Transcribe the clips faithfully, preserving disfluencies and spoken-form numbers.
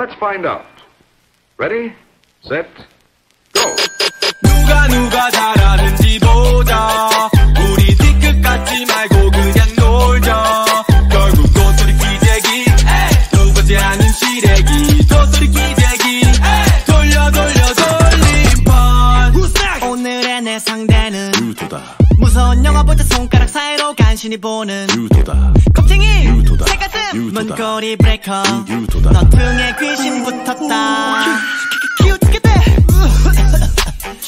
Let's find out. Ready, set, go. 누가 누가 잘하는지 보자. 우리 뒤끝 같지 말고 그냥 놀자. 결국 도토리 기재기, 누구지 않은 시래기. 도토리 기재기, 돌려 돌려 돌림판. 오늘의 내 상대는 유도다. 무서운 영화 보자 손가락 사이로 간신히 보는 유도다. 겁쟁이 유도다. 새가슴 문고리 브레이커 유도다. 너 등에 귀신 붙었다. 귀여워 죽겠대.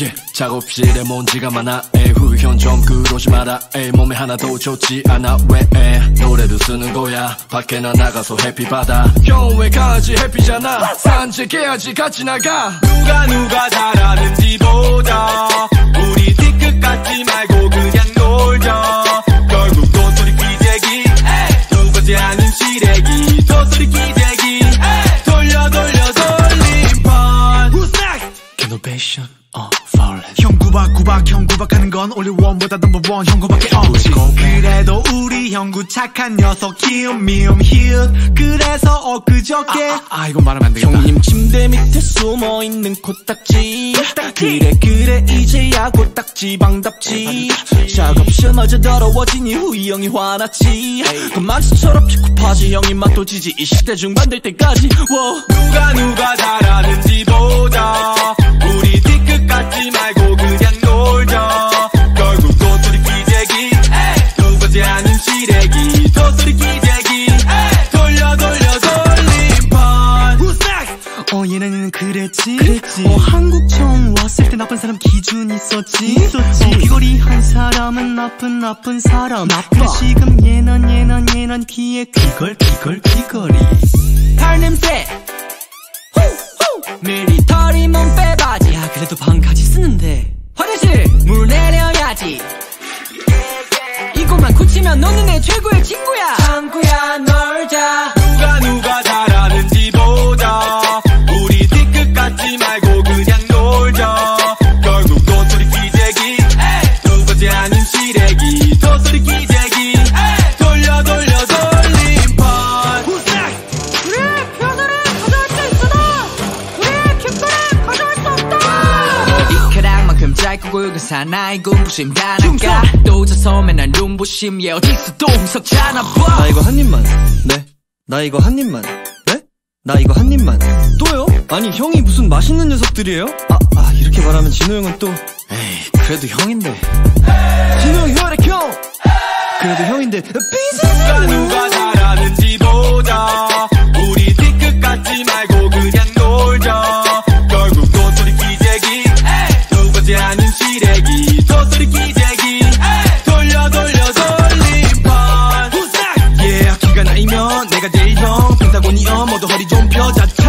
yeah. 작업실에 먼지가 많아. 에이, 후현 좀 그러지 마라. 에이, 몸에 하나도 좋지 않아. 왜 에이, 노래를 쓰는 거야. 밖에 나 나가서 해피 받아. 형 왜 가야지 해피잖아. 산책해야지 같이 나가. 누가 누가 잘하는지 보자. 우리 뒤끝 같지 말고 그냥 놀자. 결국 도토리 기재기, 누구지 않은 시래기. 도토리 기재기, 돌려 돌려 돌림판. Innovation of our 형 구박 구박 형 구박하는 건 only one보다 number one. 형 구밖에 없지. 그래도 우리 형구 착한 녀석. 키움 미움 히읗. 그래서 엊그저께 아, 아, 아 이건 말하면 안 되겠다. 형님 침대 밑에 숨어있는 코딱지. 코딱지 그래 그래 이제야 코딱지 방답지. 작업실 마저 더러워지니 후이 형이 화났지. 그만수처럼 피코파지 형이 맛도지지. 이 시대 중반 될 때까지 wow. 누가 누가 잘하는지 보자. 우리 뒤끝 같지 말고 그냥 놀자. 결국 도토리 기재기, 누구지 않은 시래기. 도토리 기재기, 돌려 돌려 돌림판. 어 얘는 얘는 그랬지, 그랬지. 어 한국 처음 왔을 때 나쁜 사람 기준 있었지, 있었지. 어 비거리 한 사람은 나쁜 나쁜 사람 나빠. 그래 지금 얘는 얘는 얘는 귀에 귀걸 귀걸 귀걸이. 탈냄새 미리 털이 몸 빼바지. 야 그래도 방까지 쓰는데 화장실 물 내려야지. 이곳만 고치면 너는 내 최고의 친구야. 참구야 놀자. 누가 누가 잘하는지 보자. 우리 뒤끝 같지 말고 그냥 놀자. 결국 도토리 기재기, 누구지 않은 시래기. 도토리 기재기, 돌려 돌려 돌림판. 짧고 굵은 사나이 군부심 다 나가. 또 웃어서 맨날 눈부심. 얘 어디서 또 훔쳤잖아 봐. 나 이거 한 입만. 네? 나 이거 한 입만. 네? 나 이거 한 입만. 또요? 아니 형이 무슨 맛있는 녀석들이에요? 아, 아 이렇게 말하면 진호 형은 또 에이 그래도 형인데. 진호 형 혈액형. 그래도 형인데 비즈니스가. 누가 잘하는지 보자. 우리 뒤끝 같지 말고 그냥 놀자. 결국 도토리 기재기, 누구지 않은 시래기. 도토리 기재기, 돌려 돌려 돌림판. yeah, 기가 나이면 내가 제일 형. 펜타곤이여 모두 허리 좀 펴자.